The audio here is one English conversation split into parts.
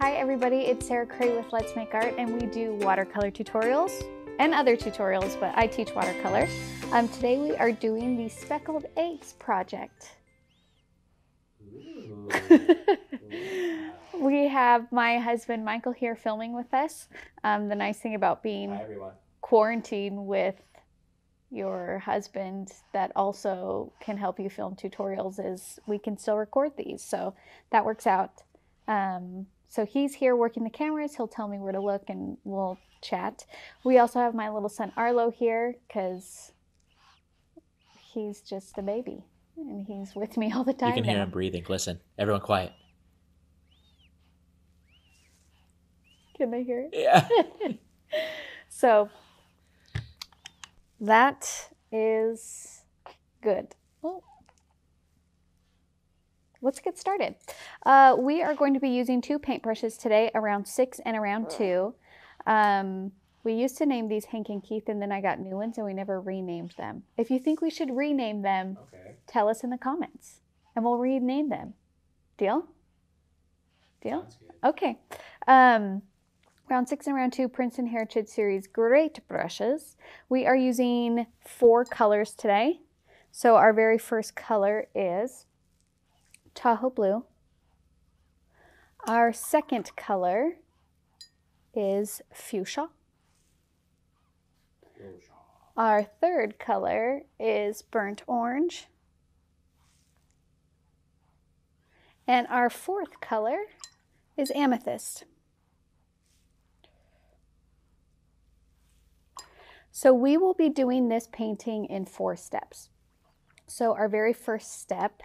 Hi everybody, it's Sarah Cray with Let's Make Art, and we do watercolor tutorials and other tutorials, but I teach watercolor. Today we are doing the speckled eggs project. We have my husband Michael here filming with us. The nice thing about being quarantined with your husband that also can help you film tutorials is we can still record these, so that works out. So he's here working the cameras. He'll tell me where to look and we'll chat. We also have my little son Arlo here because he's just a baby and he's with me all the time. You can hear him breathing. Listen, everyone quiet. Can they hear it? Yeah. So that is good. Oh. Let's get started. We are going to be using two paintbrushes today, around 6 and around 2. We used to name these Hank and Keith, and then I got new ones and we never renamed them. If you think we should rename them, tell us in the comments and we'll rename them. Deal? Deal? Okay. Round 6 and round 2, Princeton Heritage Series great brushes. We are using 4 colors today. So our very first color is Tahoe Blue. Our second color is Fuchsia. Our third color is Burnt Orange. And our fourth color is Amethyst. So we will be doing this painting in 4 steps. So our very first step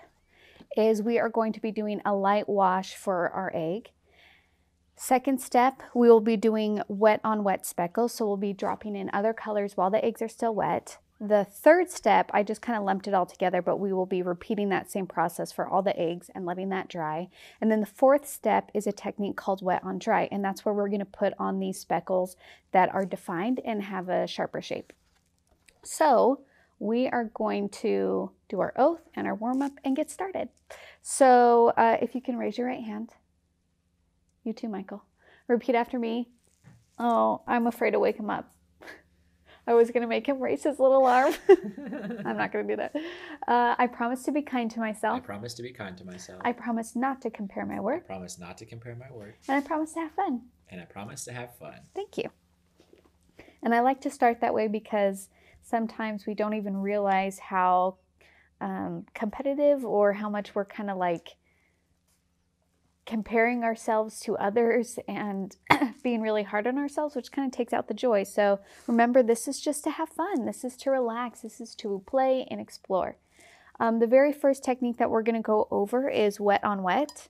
is we are going to be doing a light wash for our egg. Second step, we will be doing wet on wet speckles. So we'll be dropping in other colors while the eggs are still wet. The third step, I just kind of lumped it all together, but we will be repeating that same process for all the eggs and letting that dry. And then the fourth step is a technique called wet on dry. And that's where we're going to put on these speckles that are defined and have a sharper shape. So we are going to do our oath and our warm-up and get started. So if you can raise your right hand. You too, Michael. Repeat after me. Oh, I'm afraid to wake him up. I was going to make him raise his little arm. I'm not going to do that. I promise to be kind to myself. I promise to be kind to myself. I promise not to compare my work. I promise not to compare my work. And I promise to have fun. And I promise to have fun. Thank you. And I like to start that way because sometimes we don't even realize how competitive or how much we're kind of like comparing ourselves to others and being really hard on ourselves, which kind of takes out the joy. So remember, this is just to have fun. This is to relax. This is to play and explore. The very first technique that we're going to go over is wet on wet.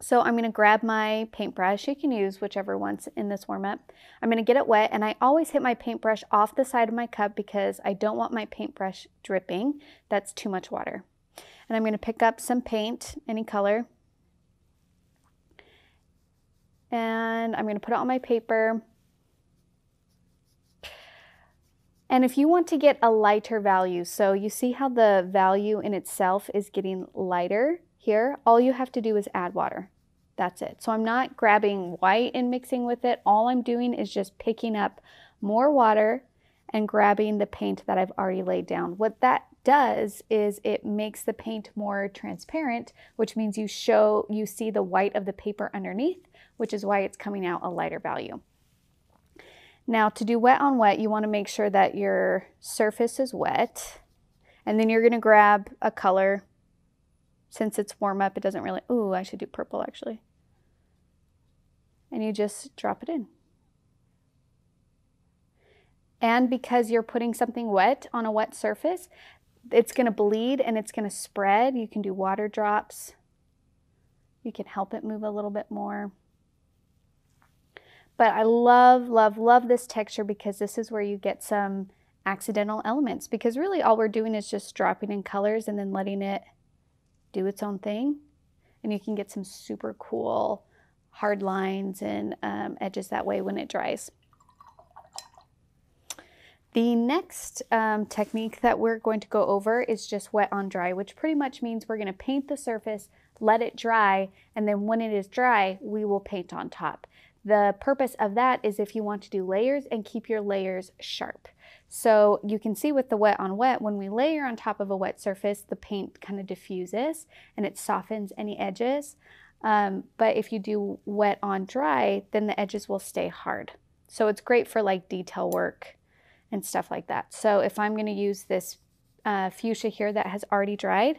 So I'm going to grab my paintbrush. You can use whichever one's in this warm-up. I'm going to get it wet, and I always hit my paintbrush off the side of my cup because I don't want my paintbrush dripping. That's too much water. And I'm going to pick up some paint, any color, and I'm going to put it on my paper. And if you want to get a lighter value, so you see how the value in itself is getting lighter here, all you have to do is add water. That's it. So I'm not grabbing white and mixing with it. All I'm doing is just picking up more water and grabbing the paint that I've already laid down. What that does is it makes the paint more transparent, which means you see the white of the paper underneath, which is why it's coming out a lighter value. Now to do wet on wet, you want to make sure that your surface is wet, and then you're going to grab a color. Since it's warm up, it doesn't really, ooh, I should do purple actually. And you just drop it in. And because you're putting something wet on a wet surface, it's gonna bleed and it's gonna spread. You can do water drops. You can help it move a little bit more. But I love, love, love this texture because this is where you get some accidental elements, because really all we're doing is just dropping in colors and then letting it do its own thing, and you can get some super cool hard lines and edges that way when it dries. The next technique that we're going to go over is just wet on dry, which pretty much means we're going to paint the surface, let it dry, and then when it is dry, we will paint on top. The purpose of that is if you want to do layers and keep your layers sharp. So you can see with the wet on wet, when we layer on top of a wet surface, the paint kind of diffuses and it softens any edges. But if you do wet on dry, then the edges will stay hard. So it's great for like detail work and stuff like that. So if I'm going to use this fuchsia here that has already dried,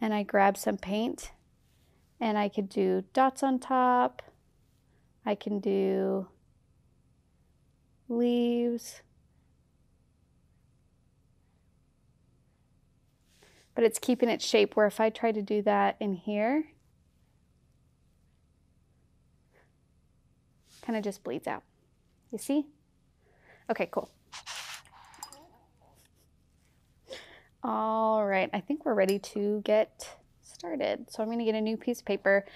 and I grab some paint, and I could do dots on top. I can do leaves. But it's keeping its shape, where if I try to do that in here, kind of just bleeds out. You see? Okay, cool. All right, I think we're ready to get started. So I'm going to get a new piece of paper.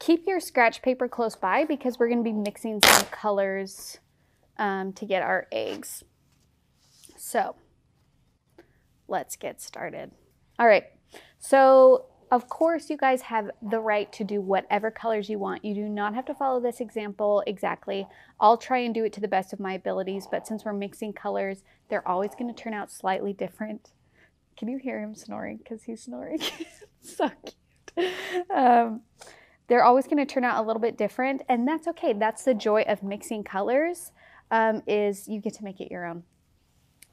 Keep your scratch paper close by because we're going to be mixing some colors to get our eggs. So let's get started. All right, so of course you guys have the right to do whatever colors you want. You do not have to follow this example exactly. I'll try and do it to the best of my abilities, but since we're mixing colors, they're always going to turn out slightly different. Can you hear him snoring? Because he's snoring. So cute. They're always going to turn out a little bit different, and that's okay. That's the joy of mixing colors, is you get to make it your own.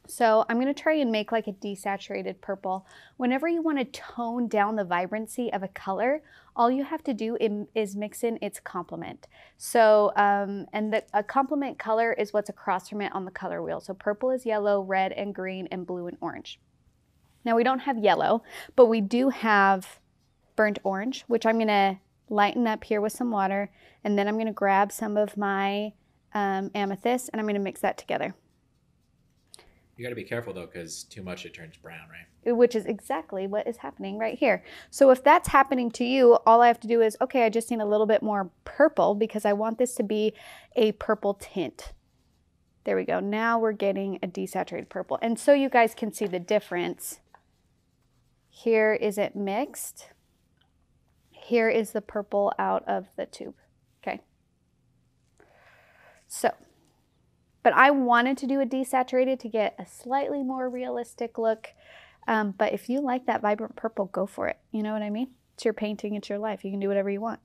So I'm going to try and make like a desaturated purple. Whenever you want to tone down the vibrancy of a color, all you have to do is mix in its complement. So, a complement color is what's across from it on the color wheel. So purple is yellow, red and green, and blue and orange. Now we don't have yellow, but we do have burnt orange, which I'm going to lighten up here with some water. And then I'm going to grab some of my amethyst and I'm going to mix that together. You got to be careful though, because too much it turns brown, right? Which is exactly what is happening right here. So if that's happening to you, all I have to do is, okay, I just need a little bit more purple because I want this to be a purple tint. There we go. Now we're getting a desaturated purple. And so you guys can see the difference. Here is it mixed. Here is the purple out of the tube. Okay. So, but I wanted to do a desaturated to get a slightly more realistic look. But if you like that vibrant purple, go for it. You know what I mean? It's your painting. It's your life. You can do whatever you want.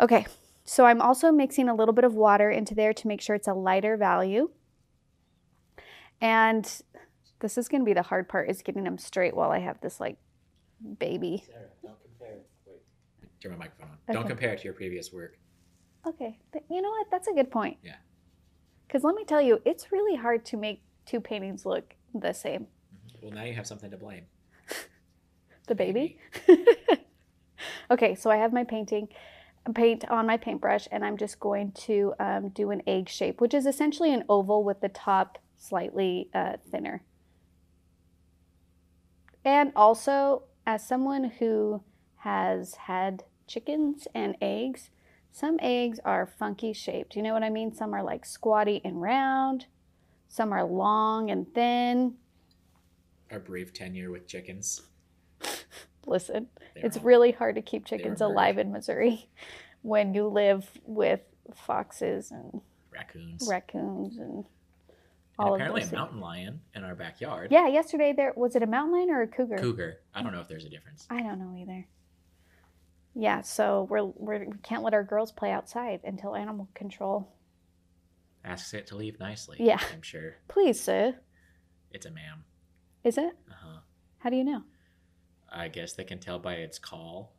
Okay. So I'm also mixing a little bit of water into there to make sure it's a lighter value. And this is going to be the hard part, is getting them straight while I have this like baby. Sarah, don't compare. Wait, turn my microphone on. Okay. Don't compare it to your previous work. Okay. But you know what? That's a good point. Yeah. Because let me tell you, it's really hard to make two paintings look the same. Well, now you have something to blame. The baby? Okay, so I have my paint on my paintbrush, and I'm just going to do an egg shape, which is essentially an oval with the top slightly thinner. And also, as someone who has had chickens and eggs, some eggs are funky shaped. You know what I mean? Some are like squatty and round. Some are long and thin. Our brief tenure with chickens. Listen, it's really hard to keep chickens alive in Missouri when you live with foxes and raccoons. And apparently a mountain lion in our backyard. Yeah, yesterday there was it a mountain lion or a cougar? Cougar. I don't know if there's a difference. I don't know either. Yeah, so we can't let our girls play outside until animal control asks it to leave nicely. Yeah, I'm sure. Please, sir. It's a ma'am. Is it? Uh-huh. How do you know? I guess they can tell by its call.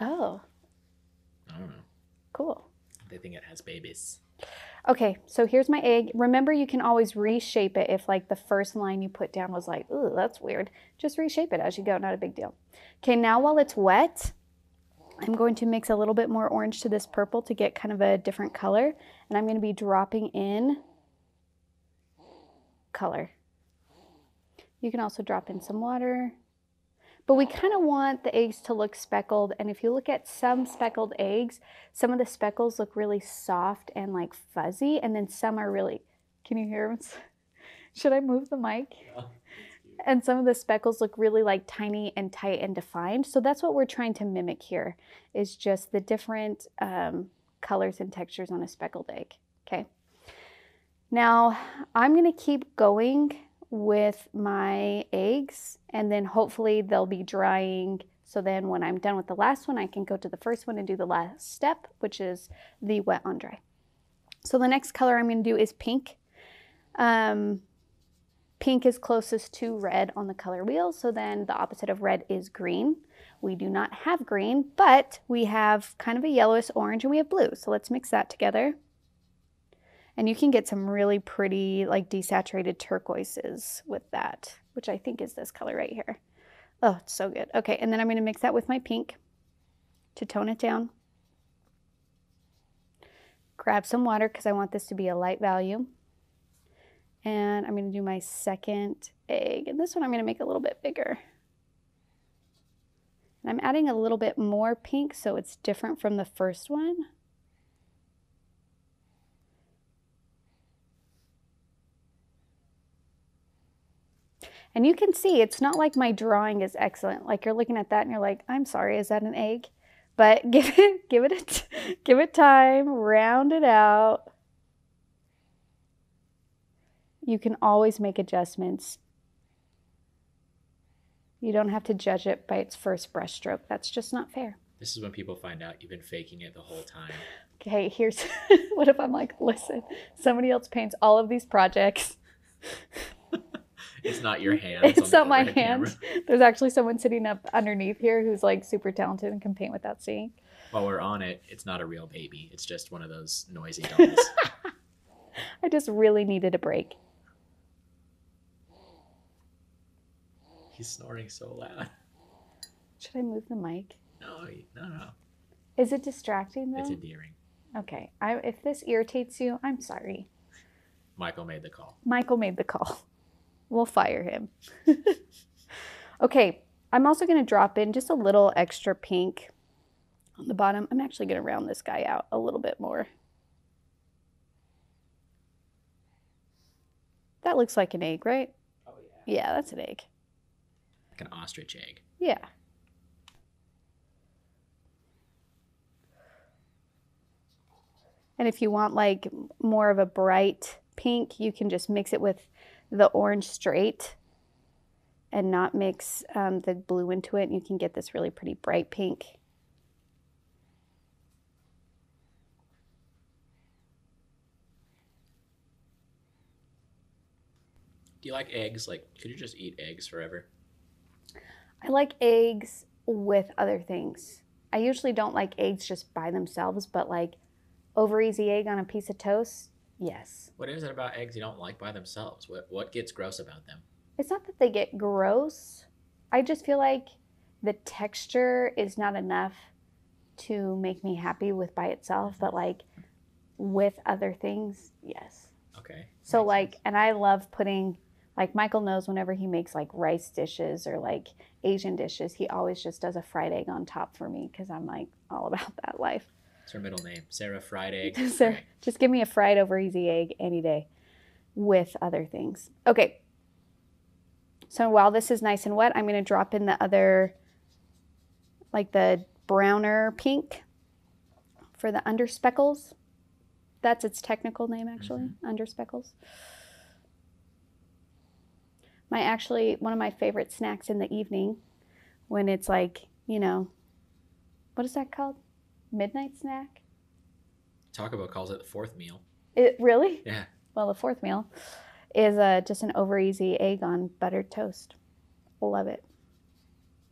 Oh. I don't know. Cool. They think it has babies. Okay, so here's my egg. Remember, you can always reshape it if like the first line you put down was like, ooh, that's weird. Just reshape it as you go. Not a big deal. Okay, now while it's wet, I'm going to mix a little bit more orange to this purple to get kind of a different color. And I'm going to be dropping in color. You can also drop in some water. But we kind of want the eggs to look speckled. And if you look at some speckled eggs, some of the speckles look really soft and like fuzzy. And then some are really, can you hear them? Should I move the mic? Yeah. And some of the speckles look really like tiny and tight and defined. So that's what we're trying to mimic here, is just the different colors and textures on a speckled egg. Okay. Now I'm going to keep going with my eggs, and then hopefully they'll be drying. So then when I'm done with the last one, I can go to the first one and do the last step, which is the wet on dry. So the next color I'm going to do is pink. Pink is closest to red on the color wheel, so then the opposite of red is green. We do not have green, but we have kind of a yellowish orange and we have blue. So let's mix that together. And you can get some really pretty, like, desaturated turquoises with that, which I think is this color right here. Oh, it's so good. Okay, and then I'm going to mix that with my pink to tone it down. Grab some water because I want this to be a light value. And I'm going to do my second egg. And this one I'm going to make a little bit bigger. And I'm adding a little bit more pink so it's different from the first one. And you can see it's not like my drawing is excellent. Like, you're looking at that and you're like, I'm sorry, is that an egg? But give it time, round it out. You can always make adjustments. You don't have to judge it by its first brush stroke. That's just not fair. This is when people find out you've been faking it the whole time. Okay, here's, what if I'm like, listen, somebody else paints all of these projects. It's not your hand. It's not my hand. There's actually someone sitting up underneath here who's like super talented and can paint without seeing. While we're on it, it's not a real baby. It's just one of those noisy dolls. I just really needed a break. He's snoring so loud. Should I move the mic? No, no, no. Is it distracting though? It's endearing. Okay. If this irritates you, I'm sorry. Michael made the call. Michael made the call. We'll fire him. Okay. I'm also going to drop in just a little extra pink on the bottom. I'm actually going to round this guy out a little bit more. That looks like an egg, right? Oh, yeah. Yeah, that's an egg. An ostrich egg. Yeah. And if you want like more of a bright pink, you can just mix it with the orange straight and not mix the blue into it. And you can get this really pretty bright pink. Do you like eggs? Like, could you just eat eggs forever? I like eggs with other things. I usually don't like eggs just by themselves, but like over easy egg on a piece of toast, yes. What is it about eggs you don't like by themselves? What gets gross about them? It's not that they get gross. I just feel like the texture is not enough to make me happy with by itself, but like with other things, yes. Okay. So like, and I love putting, like, Michael knows whenever he makes like rice dishes or like Asian dishes, he always just does a fried egg on top for me because I'm like all about that life. It's her middle name, Sarah Fried Egg. Sarah, just give me a fried over easy egg any day with other things. Okay. So while this is nice and wet, I'm going to drop in the other, like the browner pink for the under speckles. That's its technical name, actually, under speckles. One of my favorite snacks in the evening when it's like, you know, what is that called? Midnight snack? Taco Bell calls it the fourth meal. Really? Yeah. Well, the fourth meal is just an over easy egg on buttered toast. Love it.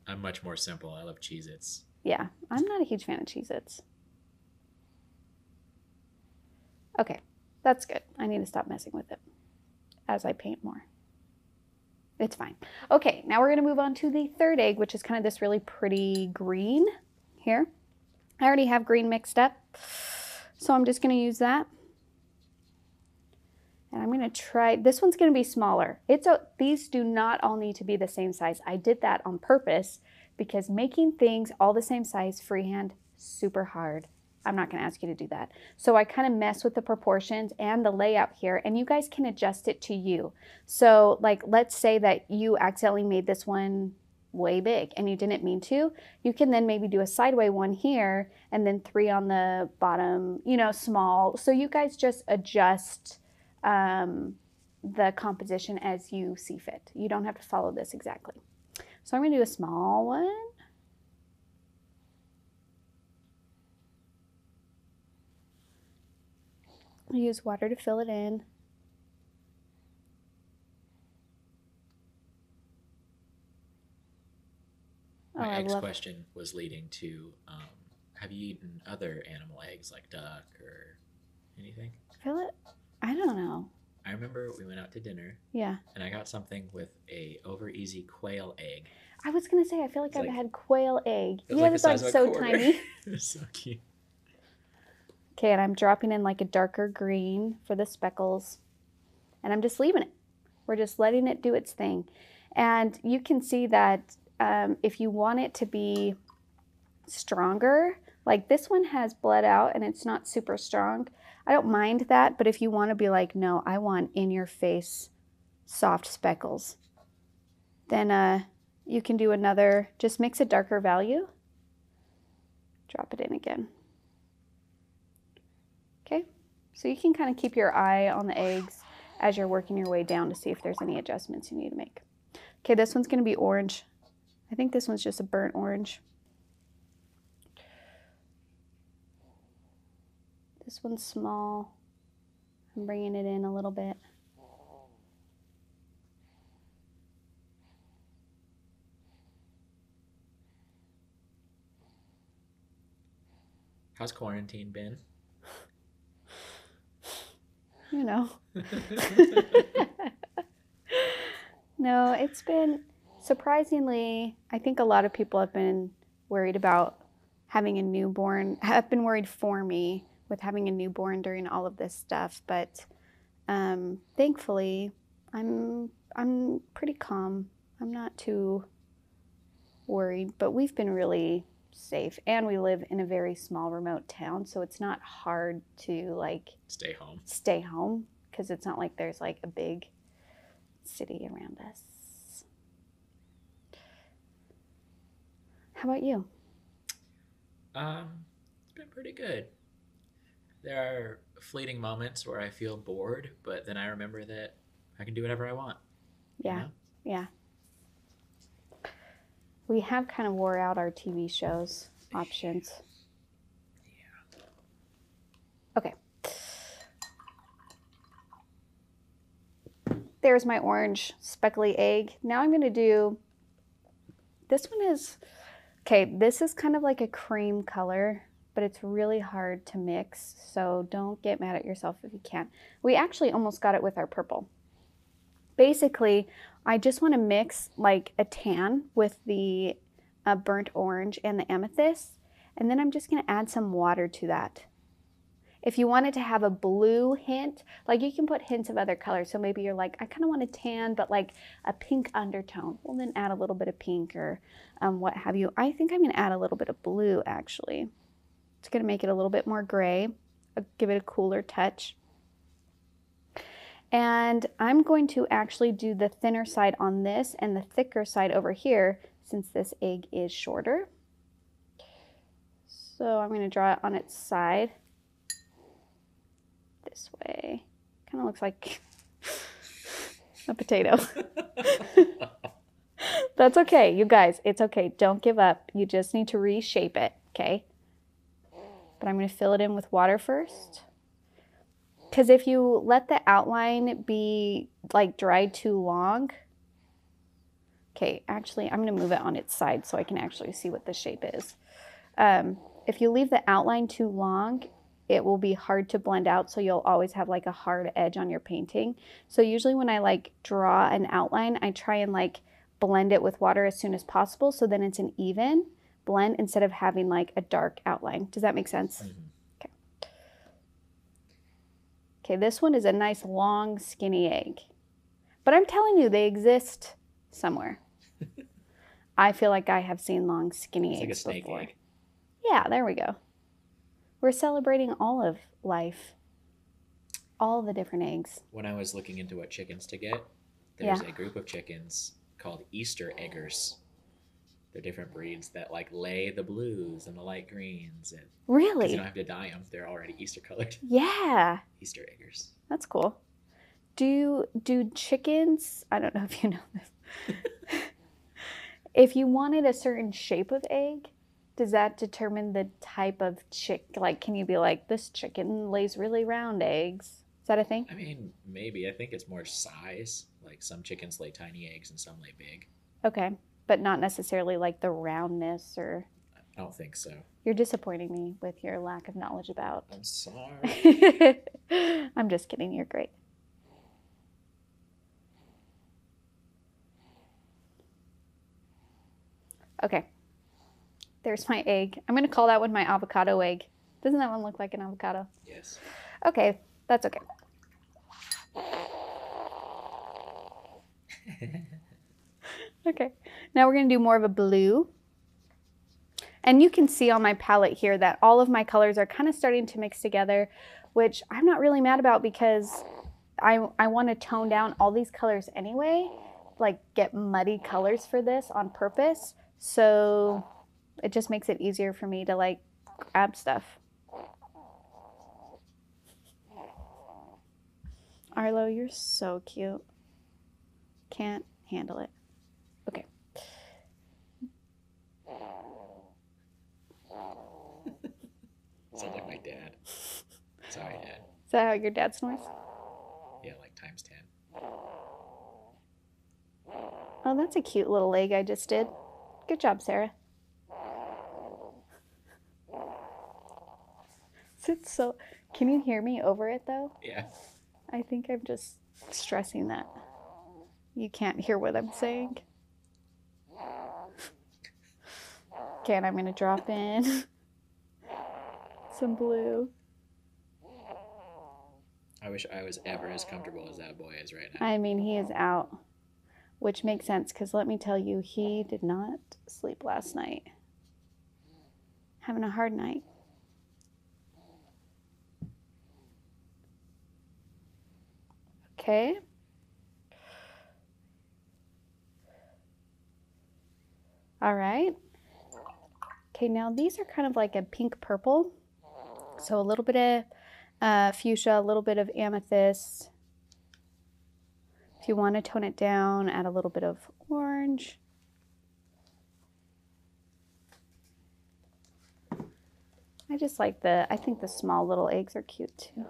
I'm much more simple. I love Cheez-Its. Yeah. I'm not a huge fan of Cheez-Its. Okay. That's good. I need to stop messing with it as I paint more. It's fine. Okay, now we're going to move on to the third egg, which is kind of this really pretty green here. I already have green mixed up, so I'm just going to use that. And I'm going to try, this one's going to be smaller. These do not all need to be the same size. I did that on purpose because making things all the same size freehand, super hard. I'm not going to ask you to do that. So I kind of mess with the proportions and the layout here, and you guys can adjust it to you. So like, let's say that you accidentally made this one way big and you didn't mean to, you can then maybe do a sideways one here and then 3 on the bottom, you know, small. So you guys just adjust the composition as you see fit. You don't have to follow this exactly. So I'm going to do a small one. I'll use water to fill it in. My eggs question was leading to, have you eaten other animal eggs like duck or anything? I don't know. I remember we went out to dinner. Yeah. And I got something with a over easy quail egg. I was going to say, I feel like I've had quail egg. Yeah, like it's so tiny. It's so cute. Okay, and I'm dropping in like a darker green for the speckles. And I'm just leaving it. We're just letting it do its thing. And you can see that if you want it to be stronger, like this one has bled out and it's not super strong. I don't mind that, but if you want to be like, no, I want in your face soft speckles, then you can do another, just mix a darker value, drop it in again. Okay, so you can kind of keep your eye on the eggs as you're working your way down to see if there's any adjustments you need to make. Okay, this one's going to be orange. I think this one's just a burnt orange. This one's small. I'm bringing it in a little bit. How's quarantine been? You know. No, it's been... Surprisingly, I think a lot of people have been worried about having a newborn, have been worried for me with having a newborn during all of this stuff. But thankfully, I'm pretty calm. I'm not too worried, but we've been really safe. And we live in a very small remote town, so it's not hard to like stay home because it's not like there's like a big city around us. How about you? It's been pretty good. There are fleeting moments where I feel bored, but then I remember that I can do whatever I want. Yeah, you know? Yeah. We have kind of wore out our TV shows options. Yeah. Okay. There's my orange speckly egg. Now I'm going to do, this one is... Okay, this is kind of like a cream color, but it's really hard to mix, so don't get mad at yourself if you can't. We actually almost got it with our purple. Basically, I just want to mix like a tan with the burnt orange and the amethyst, and then I'm just going to add some water to that. If you wanted to have a blue hint, like you can put hints of other colors, so maybe you're like, I kind of want a tan, but like a pink undertone. Well, then add a little bit of pink or what have you. I think I'm going to add a little bit of blue, actually. It's going to make it a little bit more gray. I'll give it a cooler touch. And I'm going to actually do the thinner side on this and the thicker side over here, since this egg is shorter. So I'm going to draw it on its side. This way. Kind of looks like a potato. That's okay, you guys. It's okay. Don't give up. You just need to reshape it, okay? But I'm going to fill it in with water first. Because if you let the outline be like dry too long... Okay, actually, I'm going to move it on its side so I can actually see what the shape is. If you leave the outline too long, it will be hard to blend out, so you'll always have like a hard edge on your painting. So usually when I like draw an outline, I try and like blend it with water as soon as possible, so then it's an even blend instead of having like a dark outline. Does that make sense? Mm-hmm. Okay. Okay, this one is a nice long skinny egg. But I'm telling you, they exist somewhere. I feel like I have seen long skinny eggs before. Like a snake egg. Yeah, there we go. We're celebrating all of life, all the different eggs. When I was looking into what chickens to get, there's a group of chickens called Easter Eggers. They're different breeds that like lay the blues and the light greens. And really? You don't have to dye them. They're already Easter colored. Yeah. Easter Eggers. That's cool. Do chickens, I don't know if you know this, if you wanted a certain shape of egg, does that determine the type of chick? Like, can you be like, this chicken lays really round eggs? Is that a thing? I mean, maybe. I think it's more size. Like some chickens lay tiny eggs and some lay big. Okay. But not necessarily like the roundness or... I don't think so. You're disappointing me with your lack of knowledge about... I'm sorry. I'm just kidding. You're great. Okay. There's my egg. I'm going to call that one my avocado egg. Doesn't that one look like an avocado? Yes. Okay. That's okay. Okay. Now we're going to do more of a blue. And you can see on my palette here that all of my colors are kind of starting to mix together, which I'm not really mad about because I want to tone down all these colors anyway, like get muddy colors for this on purpose. So it just makes it easier for me to like grab stuff. Arlo, you're so cute. Can't handle it. Okay. Sounds like my dad. Sorry, Dad. Is that how your dad snores? Yeah, like times 10. Oh, that's a cute little leg I just did. Good job, Sarah. It's so... Can you hear me over it, though? Yeah. I think I'm just stressing that. You can't hear what I'm saying. Okay, and I'm going to drop in some blue. I wish I was ever as comfortable as that boy is right now. I mean, he is out, which makes sense because let me tell you, he did not sleep last night. Having a hard night. Okay. All right. Okay, now these are kind of like a pink purple. So a little bit of fuchsia, a little bit of amethyst. If you want to tone it down, add a little bit of orange. I just like the, I think the small little eggs are cute too.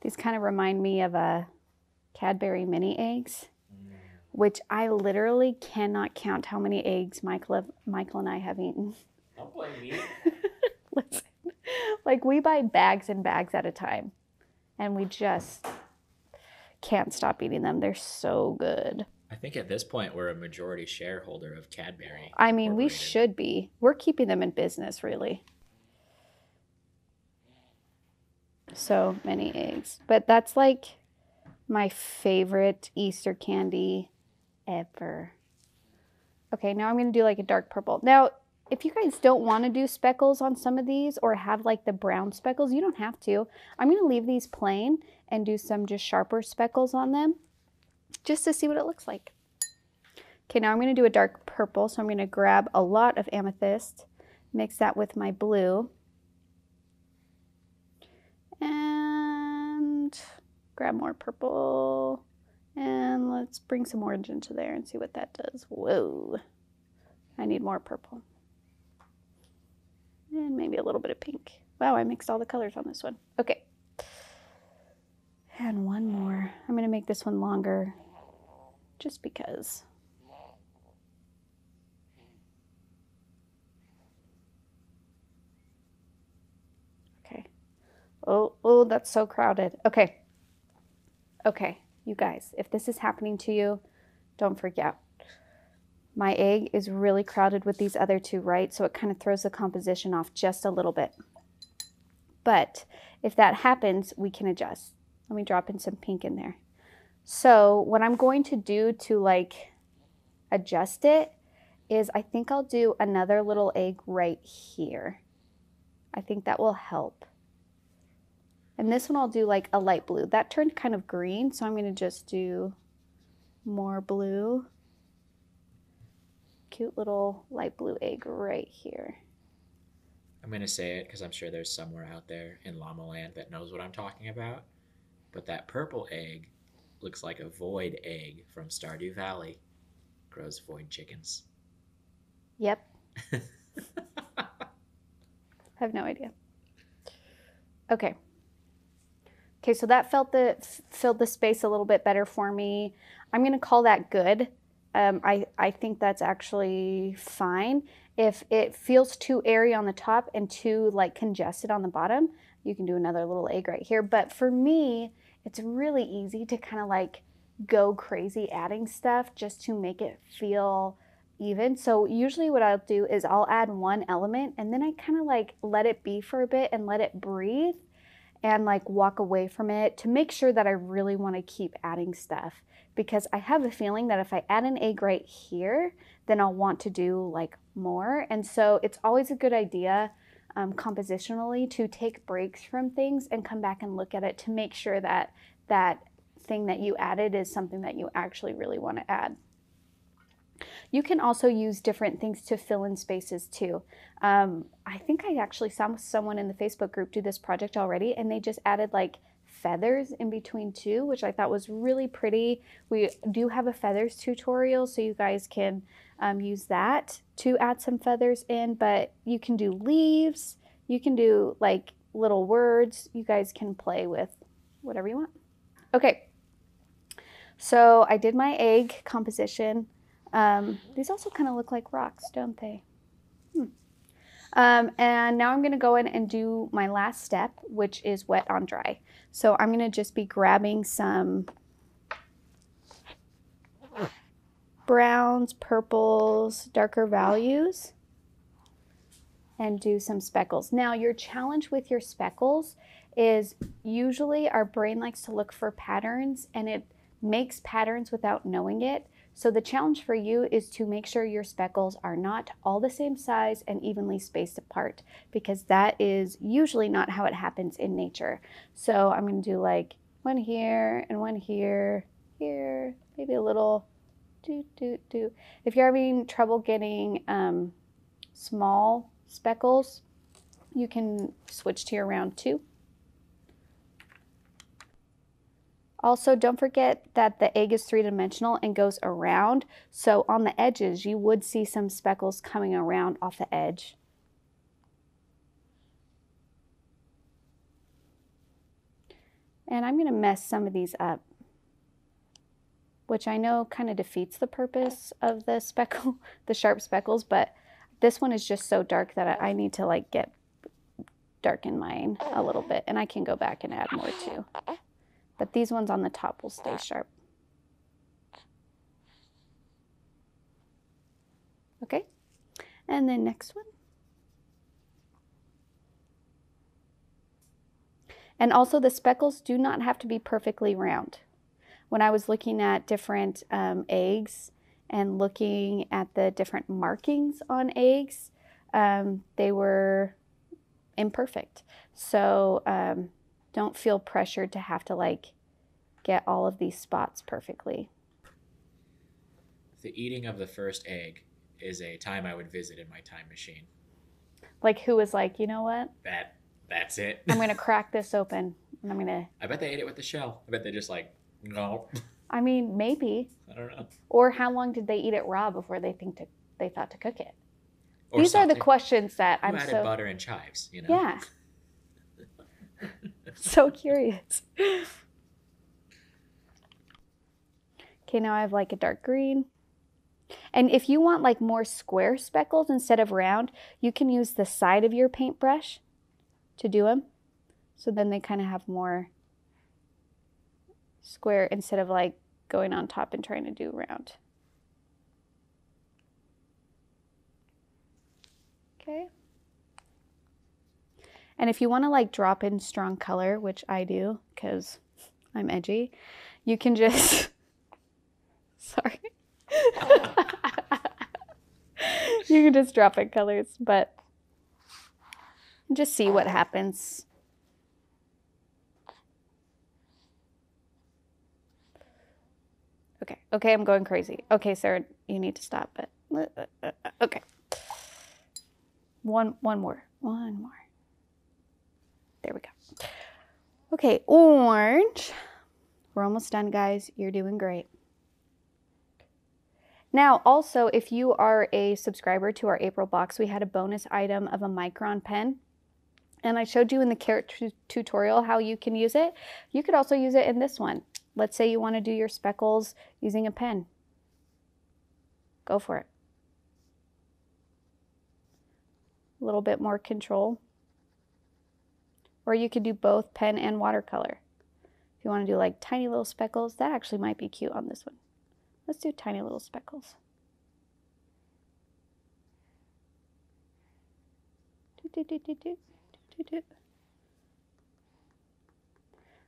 These kind of remind me of a Cadbury mini eggs, which I literally cannot count how many eggs Michael and I have eaten. Don't blame me. Listen, like we buy bags and bags at a time, and we just can't stop eating them. They're so good. I think at this point we're a majority shareholder of Cadbury. I mean, we should be. We're keeping them in business, really. So many eggs, but that's like my favorite Easter candy ever. Okay, now I'm going to do like a dark purple. Now, if you guys don't want to do speckles on some of these or have like the brown speckles, you don't have to. I'm going to leave these plain and do some just sharper speckles on them just to see what it looks like. Okay, now I'm going to do a dark purple. So I'm going to grab a lot of amethyst, mix that with my blue. And grab more purple and let's bring some orange into there and see what that does. Whoa, I need more purple and maybe a little bit of pink. Wow, I mixed all the colors on this one. Okay, and one more. I'm gonna make this one longer just because. Oh, that's so crowded. Okay. Okay, you guys, if this is happening to you, don't freak out. My egg is really crowded with these other two, right? So it kind of throws the composition off just a little bit. But if that happens, we can adjust. Let me drop in some pink in there. So what I'm going to do to like adjust it is I think I'll do another little egg right here. I think that will help. And this one I'll do like a light blue. That turned kind of green, so I'm going to just do more blue. Cute little light blue egg right here. I'm going to say it because I'm sure there's somewhere out there in Llama Land that knows what I'm talking about. But that purple egg looks like a void egg from Stardew Valley. Grows void chickens. Yep. I have no idea. Okay. Okay, so that filled the space a little bit better for me. I'm going to call that good. I think that's actually fine. If it feels too airy on the top and too like congested on the bottom, you can do another little egg right here. But for me, it's really easy to kind of like go crazy adding stuff just to make it feel even. So usually what I'll do is I'll add one element and then I kind of like let it be for a bit and let it breathe and like walk away from it to make sure that I really want to keep adding stuff, because I have a feeling that if I add an egg right here, then I'll want to do like more. And so it's always a good idea compositionally to take breaks from things and come back and look at it to make sure that that thing that you added is something that you actually really want to add. You can also use different things to fill in spaces too. I think I actually saw someone in the Facebook group do this project already, and they just added like feathers in between two, which I thought was really pretty. We do have a feathers tutorial, so you guys can use that to add some feathers in, but you can do leaves, you can do like little words, you guys can play with whatever you want. Okay, so I did my egg composition. These also kind of look like rocks, don't they? And now I'm going to go in and do my last step, which is wet on dry. So I'm going to just be grabbing some browns, purples, darker values, and do some speckles. Now your challenge with your speckles is usually our brain likes to look for patterns and it makes patterns without knowing it. So the challenge for you is to make sure your speckles are not all the same size and evenly spaced apart, because that is usually not how it happens in nature. So I'm going to do like one here and one here, here, maybe a little doo doo doo. If you're having trouble getting small speckles, you can switch to your round two. Also, don't forget that the egg is three-dimensional and goes around. So on the edges, you would see some speckles coming around off the edge. And I'm going to mess some of these up, which I know kind of defeats the purpose of the speckle, the sharp speckles, but this one is just so dark that I need to like get darken mine a little bit, and I can go back and add more too. But these ones on the top will stay sharp. Okay, and then next one. And also the speckles do not have to be perfectly round. When I was looking at different eggs and looking at the different markings on eggs, they were imperfect. So, don't feel pressured to have to like get all of these spots perfectly. The eating of the first egg is a time I would visit in my time machine. Like who was like, you know what? That's it. I'm going to crack this open. And I'm going to... I bet they ate it with the shell. I bet they just like, no. I mean, maybe. I don't know. Or how long did they eat it raw before they thought to cook it? Or these something. Are the questions that I'm added butter and chives, you know? Yeah. So curious. Okay, now I have like a dark green. And if you want like more square speckles instead of round, you can use the side of your paintbrush to do them. So then they kind of have more square instead of like going on top and trying to do round. Okay. And if you want to like drop in strong color, which I do because I'm edgy, you can just, sorry. You can just drop in colors, but just see what happens. Okay, okay, I'm going crazy. Okay, Sarah, you need to stop, but okay. One more. There we go. Okay, orange. We're almost done, guys. You're doing great. Now, also, if you are a subscriber to our April box, we had a bonus item of a Micron pen. And I showed you in the carrot tutorial how you can use it. You could also use it in this one. Let's say you want to do your speckles using a pen. Go for it. A little bit more control. Or you could do both pen and watercolor. If you want to do like tiny little speckles, that actually might be cute on this one. Let's do tiny little speckles.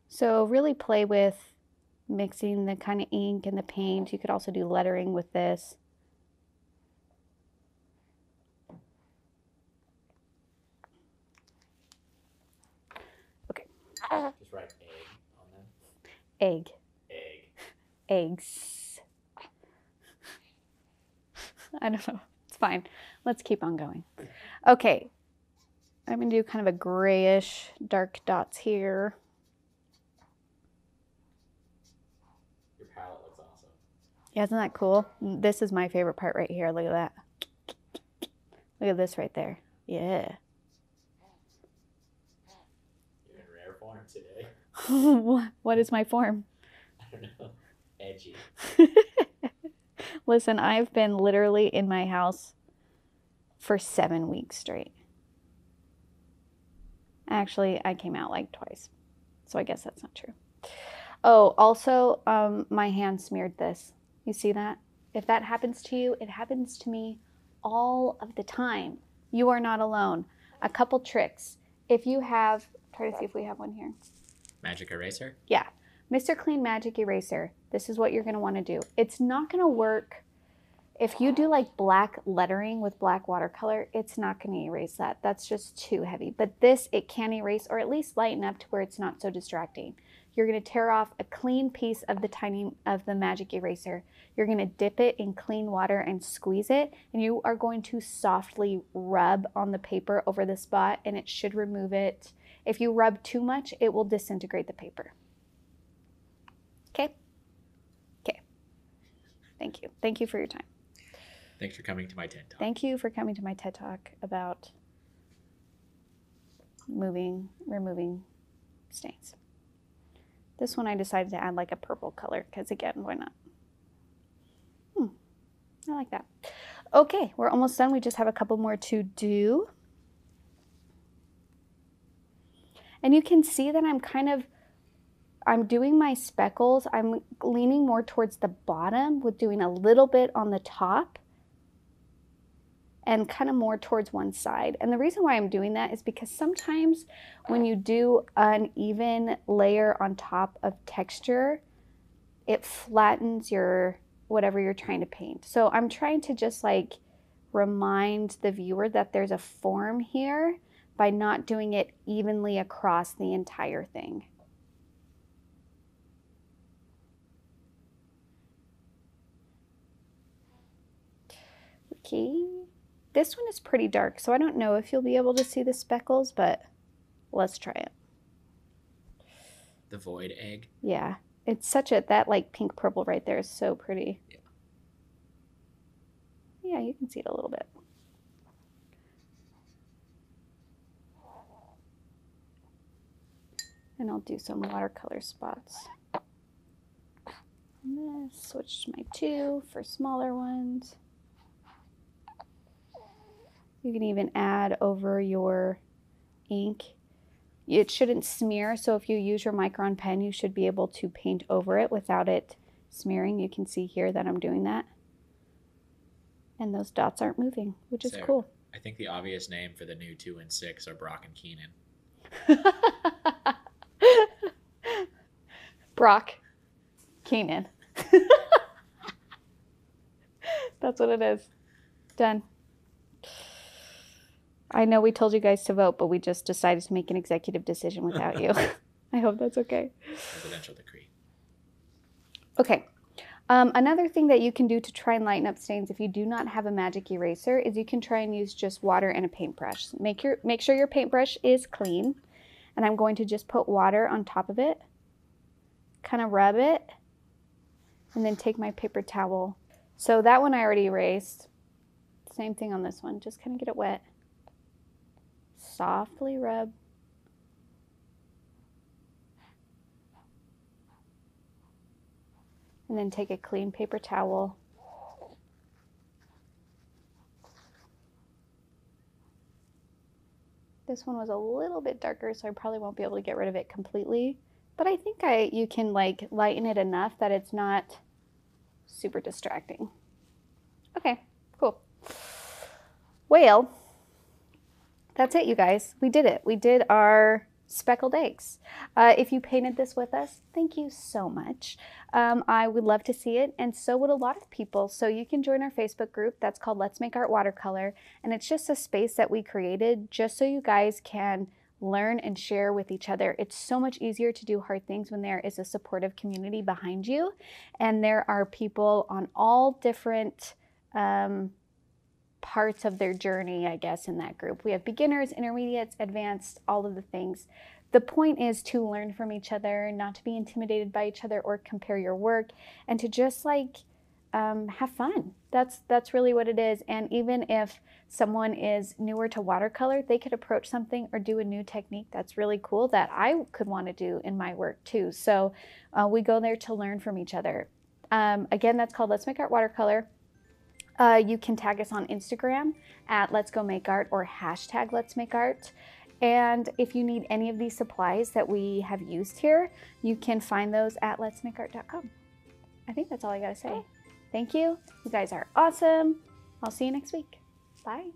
So really play with mixing the kind of ink and the paint. You could also do lettering with this. Okay. Just write egg on that. Egg. Egg. Eggs. I don't know. It's fine. Let's keep on going. Okay. I'm going to do kind of a grayish dark dots here. Your palette looks awesome. Yeah, isn't that cool? This is my favorite part right here. Look at that. Look at this right there. Yeah. You're in rare form today. What is my form? I don't know. Edgy. Listen, I've been literally in my house for 7 weeks straight. Actually, I came out like twice, so I guess that's not true. Oh, also, my hand smeared this. You see that? If that happens to you, it happens to me all of the time. You are not alone. A couple tricks. If you have, try to see if we have one here. Magic eraser? Yeah. Mr. Clean Magic Eraser. This is what you're going to want to do. It's not going to work. If you do like black lettering with black watercolor, it's not going to erase that. That's just too heavy. But this, it can erase, or at least lighten up to where it's not so distracting. You're going to tear off a clean piece of the Magic Eraser. You're going to dip it in clean water and squeeze it. And you are going to softly rub on the paper over the spot, and it should remove it. If you rub too much, it will disintegrate the paper. Okay. Okay. Thank you. Thank you for your time. Thanks for coming to my TED Talk. Thank you for coming to my TED Talk about removing stains. This one I decided to add like a purple color because, again, why not? I like that. Okay, we're almost done. We just have a couple more to do. And you can see that I'm doing my speckles. I'm leaning more towards the bottom with doing a little bit on the top and kind of more towards one side. And the reason why I'm doing that is because sometimes when you do an even layer on top of texture, it flattens your whatever you're trying to paint. So I'm trying to just like remind the viewer that there's a form here by not doing it evenly across the entire thing. Okay. This one is pretty dark, so I don't know if you'll be able to see the speckles, but let's try it. The void egg. Yeah, it's such a, that like pink purple right there is so pretty. Yeah. Yeah, you can see it a little bit. And I'll do some watercolor spots. And then switch to my two for smaller ones. You can even add over your ink. It shouldn't smear, so if you use your Micron pen, you should be able to paint over it without it smearing. You can see here that I'm doing that. And those dots aren't moving, which is cool. I think the obvious name for the new 2 and 6 are Brock and Keenan. Brock Keenan. That's what it is. Done. I know we told you guys to vote, but we just decided to make an executive decision without you. I hope that's okay. Presidential decree. Okay. Another thing that you can do to try and lighten up stains if you do not have a magic eraser is you can try and use just water and a paintbrush. Make sure your paintbrush is clean. And I'm going to just put water on top of it, kind of rub it, and then take my paper towel. So that one I already erased. Same thing on this one. Just kind of get it wet. Softly rub. And then take a clean paper towel. This one was a little bit darker, so I probably won't be able to get rid of it completely. But I think you can like lighten it enough that it's not super distracting. Okay, cool. Well, that's it, you guys. We did it. We did our speckled eggs. If you painted this with us, thank you so much. I would love to see it, and so would a lot of people. So you can join our Facebook group that's called Let's Make Art Watercolor, and it's just a space that we created just so you guys can learn and share with each other. It's so much easier to do hard things when there is a supportive community behind you, and there are people on all different parts of their journey, I guess, in that group. We have beginners, intermediates, advanced, all of the things. The point is to learn from each other, not to be intimidated by each other or compare your work, and to just like have fun. That's really what it is. And even if someone is newer to watercolor, they could approach something or do a new technique that's really cool that I could want to do in my work too. So we go there to learn from each other. Again, that's called Let's Make Art Watercolor. You can tag us on Instagram at Let's Go Make Art or hashtag Let's Make Art. And if you need any of these supplies that we have used here, you can find those at letsmakeart.com. I think that's all I gotta say. Thank you. You guys are awesome. I'll see you next week. Bye.